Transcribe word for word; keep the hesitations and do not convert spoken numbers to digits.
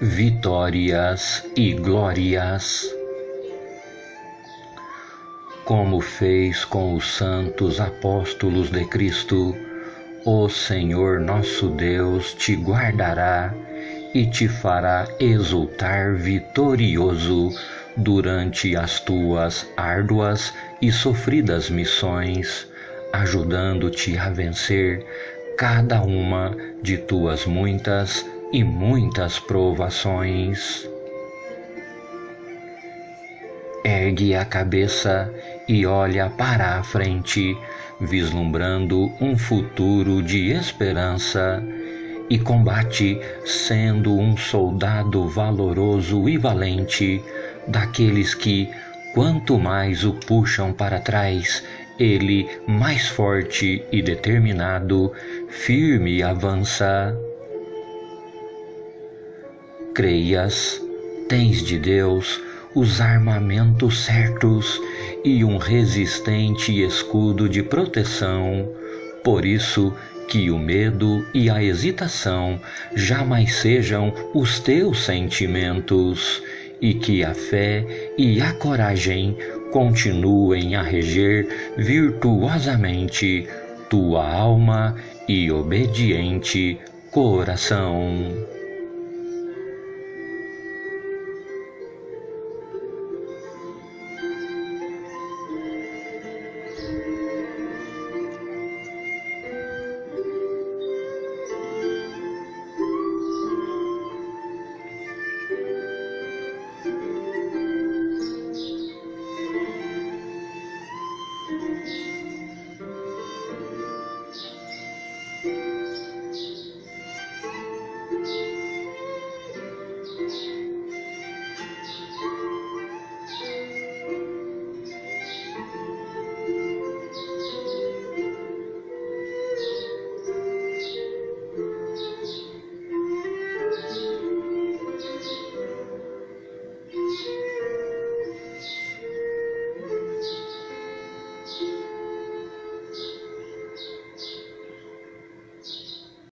vitórias e glórias, como fez com os santos apóstolos de Cristo. O Senhor nosso Deus te guardará e te fará exultar vitorioso durante as tuas árduas e sofridas missões, ajudando-te a vencer cada uma de tuas muitas e muitas provações. Ergue a cabeça e olha para a frente, vislumbrando um futuro de esperança, e combate sendo um soldado valoroso e valente, daqueles que, quanto mais o puxam para trás, ele, mais forte e determinado, firme avança. Creias, tens de Deus os armamentos certos e um resistente escudo de proteção, por isso que o medo e a hesitação jamais sejam os teus sentimentos, e que a fé e a coragem continuem a reger virtuosamente tua alma e obediente coração.